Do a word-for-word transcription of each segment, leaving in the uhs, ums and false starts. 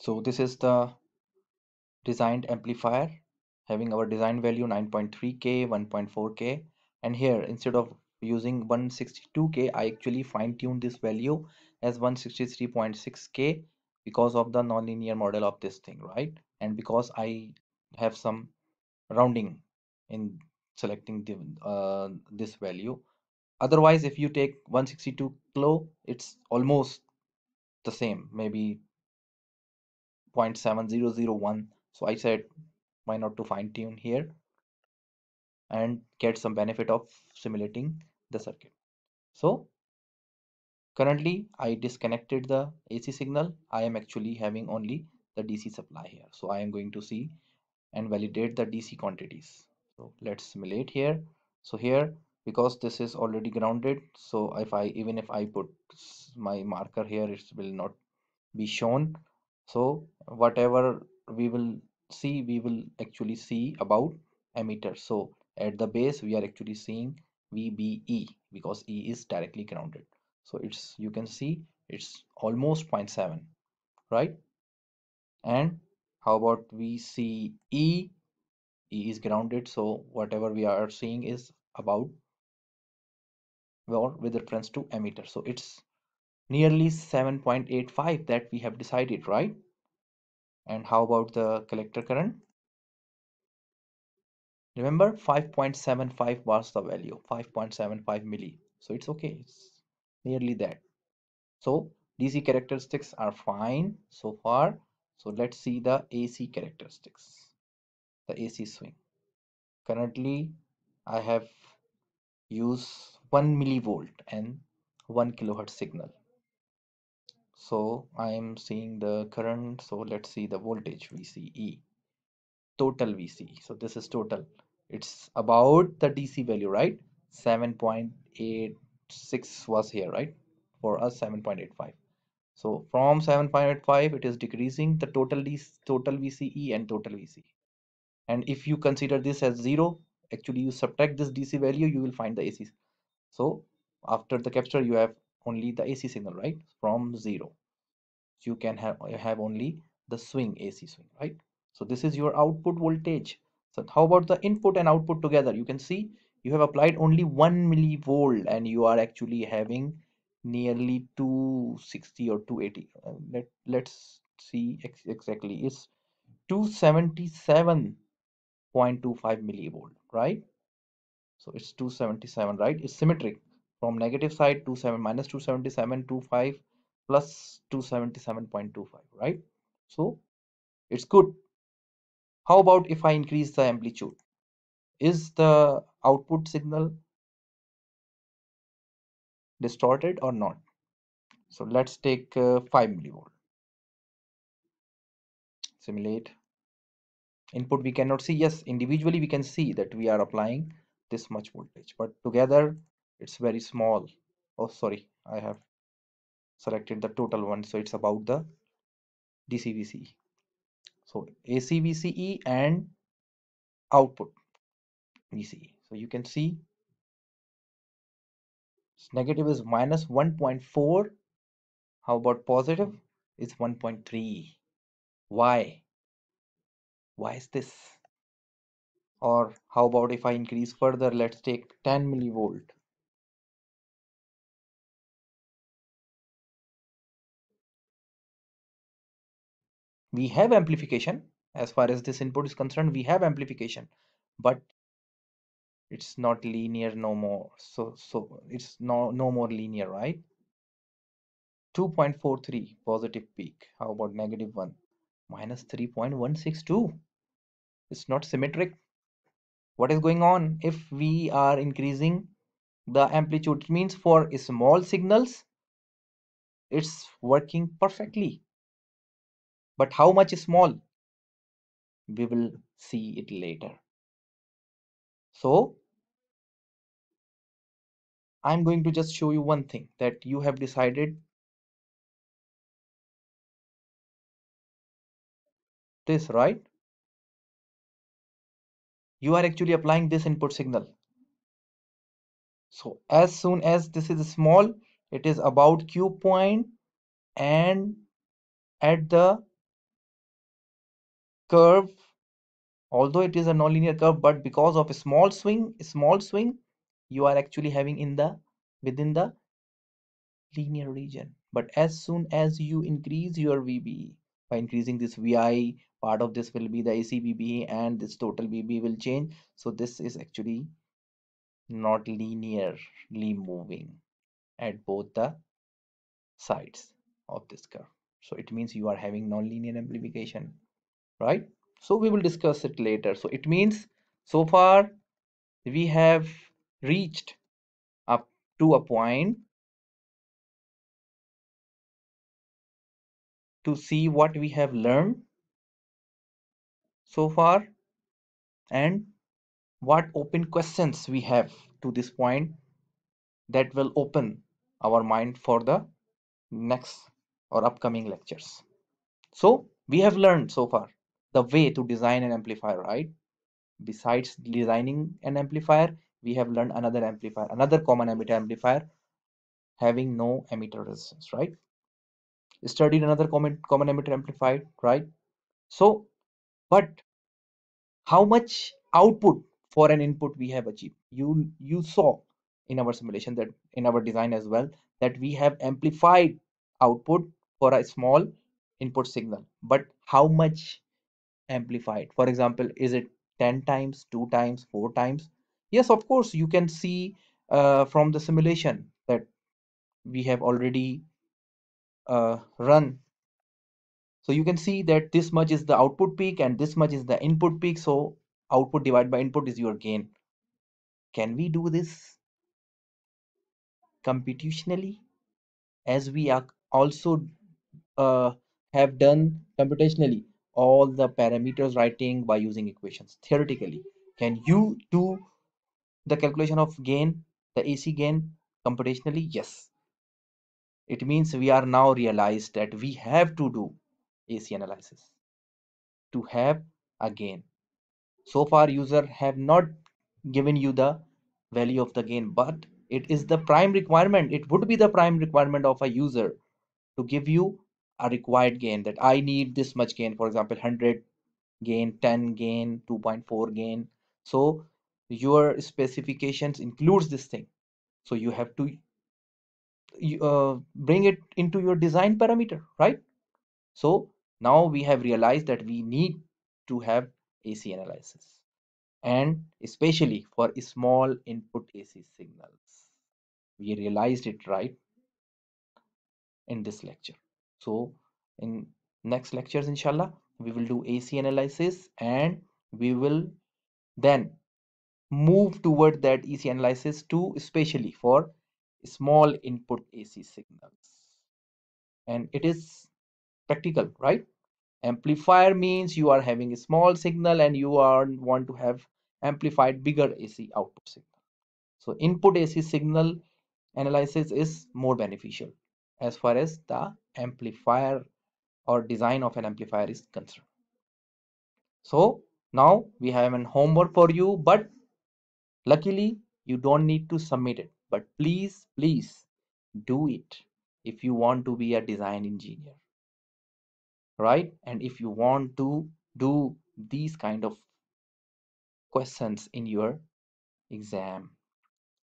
So this is the designed amplifier having our design value nine point three K, one point four K, and here instead of using one sixty-two K I actually fine-tuned this value as one sixty-three point six K because of the nonlinear model of this thing, right? And because I have some rounding in selecting the, uh, this value. Otherwise, if you take one sixty-two low, it's almost the same, maybe zero point seven zero zero one. So I said why not to fine tune here and get some benefit of simulating the circuit. So currently I disconnected the A C signal. I am actually having only the D C supply here. So I am going to see and validate the D C quantities. So let's simulate here. So here, because this is already grounded, so if I even if I put my marker here, it will not be shown. So whatever we will see, we will actually see about emitter. So at the base we are actually seeing V B E because E is directly grounded. So it's, you can see it's almost zero point seven, right? And how about we see E? E is grounded, so whatever we are seeing is about or with reference to emitter. So it's nearly seven point eight five that we have decided, right? And how about the collector current? Remember, five point seven five was the value, five point seven five milli. So it's okay, it's nearly that. So D C characteristics are fine so far. So let's see the A C characteristics, the A C swing. Currently I have used one millivolt and one kilohertz signal. So I am seeing the current. So let's see the voltage V C E, total V C E. So this is total. It's about the D C value, right? seven point eight six was here, right? For us, seven point eight five. So from seven point eight five, it is decreasing the total D C, total V C E and total V C E. And if you consider this as zero, actually you subtract this D C value, you will find the A C. So after the capture, you have only the A C signal, right? From zero, you can have have only the swing, A C swing, right? So this is your output voltage. So how about the input and output together? You can see you have applied only one millivolt, and you are actually having nearly two sixty or two eighty. Uh, let let's see ex exactly. It's two seventy-seven point two five millivolt, right? So it's two seventy-seven, right? It's symmetric. From negative side, two seven minus two seventy-seven, two five plus two seventy-seven point two five, right? So it's good. How about if I increase the amplitude? Is the output signal distorted or not? So let's take uh, five millivolt. Simulate. Input we cannot see. Yes, individually we can see that we are applying this much voltage, but together it's very small. Oh, sorry, I have selected the total one. So it's about the D C V C E. So A C V C E and output V C E. So you can see negative is minus one point four. How about positive? It's one point three. Why? Why is this? Or how about if I increase further, let's take ten millivolt. We have amplification as far as this input is concerned. We have amplification, but it's not linear no more. So so it's no no more linear, right? two point four three positive peak. How about negative one? Minus three point one six two. It's not symmetric. What is going on? If we are increasing the amplitude, it means for small signals it's working perfectly. But how much is small? We will see it later. So I'm going to just show you one thing, that you have decided this, right? You are actually applying this input signal. So as soon as this is small, it is about Q point, and at the curve, although it is a nonlinear curve, but because of a small swing, small swing, you are actually having in the within the linear region. But as soon as you increase your V B E, by increasing this V I, part of this will be the A C V B E and this total V B E will change. So this is actually not linearly moving at both the sides of this curve. So it means you are having nonlinear amplification, right? So we will discuss it later. So it means so far we have reached up to a point to see what we have learned so far and what open questions we have to this point that will open our mind for the next or upcoming lectures. So we have learned so far the way to design an amplifier, right? Besides designing an amplifier, we have learned another amplifier, another common emitter amplifier having no emitter resistance, right? Studied another common common emitter amplifier, right? So but how much output for an input we have achieved? You you saw in our simulation that in our design as well that we have amplified output for a small input signal, but how much amplified? For example, is it ten times, two times, four times? Yes, of course, you can see uh, from the simulation that we have already uh, run. So you can see that this much is the output peak and this much is the input peak. So output divided by input is your gain. Can we do this computationally, as we are also uh, have done computationally all the parameters writing by using equations? Theoretically, can you do the calculation of gain, the A C gain, computationally? Yes. It means we are now realized that we have to do A C analysis to have a gain. So far user have not given you the value of the gain, but it is the prime requirement. It would be the prime requirement of a user to give you a required gain, that I need this much gain, for example one hundred gain, ten gain, two point four gain. So your specifications includes this thing, so you have to uh, bring it into your design parameter, right? So now we have realized that we need to have A C analysis, and especially for small input A C signals. We realized it right in this lecture. So in next lectures, inshallah, we will do A C analysis and we will then move toward that A C analysis too, especially for small input A C signals. And it is practical, right? Amplifier means you are having a small signal and you are want to have amplified bigger A C output signal. So input A C signal analysis is more beneficial as far as the amplifier or design of an amplifier is concerned. So now we have a homework for you, but luckily you don't need to submit it, but please please do it if you want to be a design engineer, right? And if you want to do these kind of questions in your exam,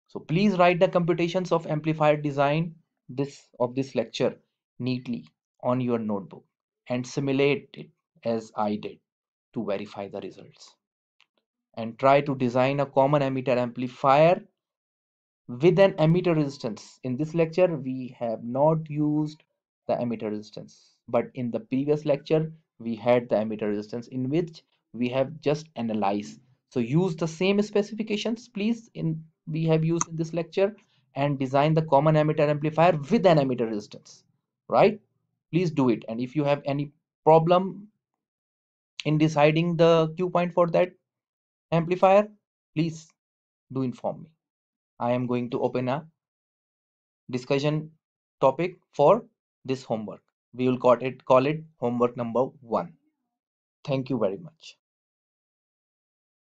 so please write the computations of amplifier design this of this lecture neatly on your notebook and simulate it as I did to verify the results, and try to design a common emitter amplifier with an emitter resistance. In this lecture we have not used the emitter resistance, but in the previous lecture we had the emitter resistance, in which we have just analyzed. So use the same specifications please in we have used in this lecture, and design the common emitter amplifier with an emitter resistance, right? Please do it. And if you have any problem in deciding the Q point for that amplifier, please do inform me. I am going to open a discussion topic for this homework. We will call it call it homework number one. Thank you very much.